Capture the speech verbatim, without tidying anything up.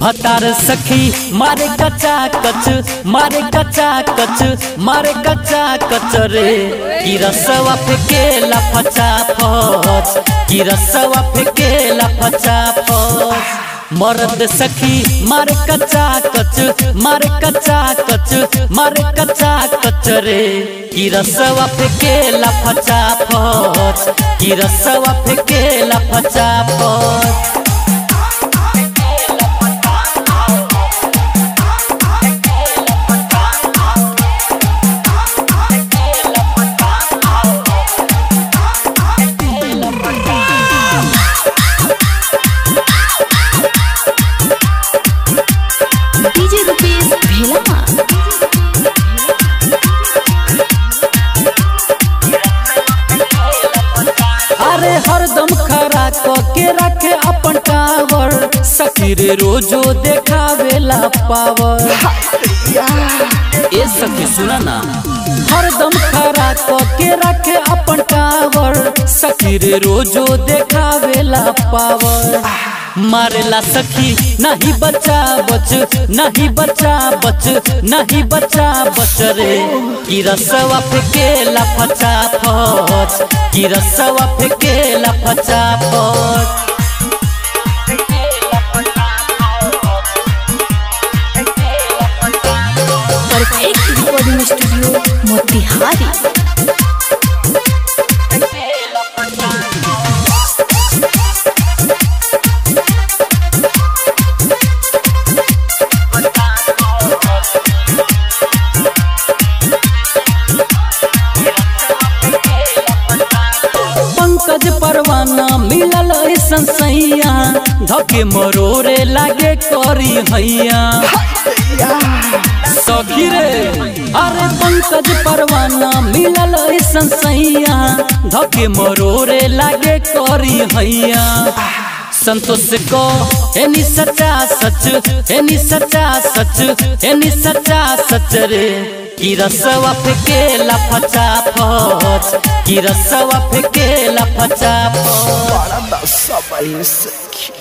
भतार सखी मारे कचा कच मारे कचा कच मारे कचा कच रे की रसवा फेकेला फचा फच की रसवा फेकेला फचा फच। मरद सखी मारे कचा कच मारे कचा कच मारे कचा कच रे की रसवा फेकेला फचा फच की रसवा फेकेला फचा फच। अरे हरदम खरा के रखे अपन कावर सखीर रोजो देखावेला पावर। ए सखी सुना ना हरदम खरा के रखे अपन कावर सखीर रोजो देखावेला पावर। मारेला सखी नहीं बचा बच नहीं बचा बच नहीं बचा बच रे की रसवा फेकेला फचा फच की रसवा फेकेला फचा फच। Recording studio Motihari. मिलल संसैया धके मरोरे लागे करी हैया सखी रे। अरे पंकज परवाना मिलल संसैया धके मरोरे लागे करी हैया। संतोष को एनी सचा सच एनी सचा सच एनी सचा सच रे की रसवा फेकेला फचा फच की रसवा फेकेला फचा फच।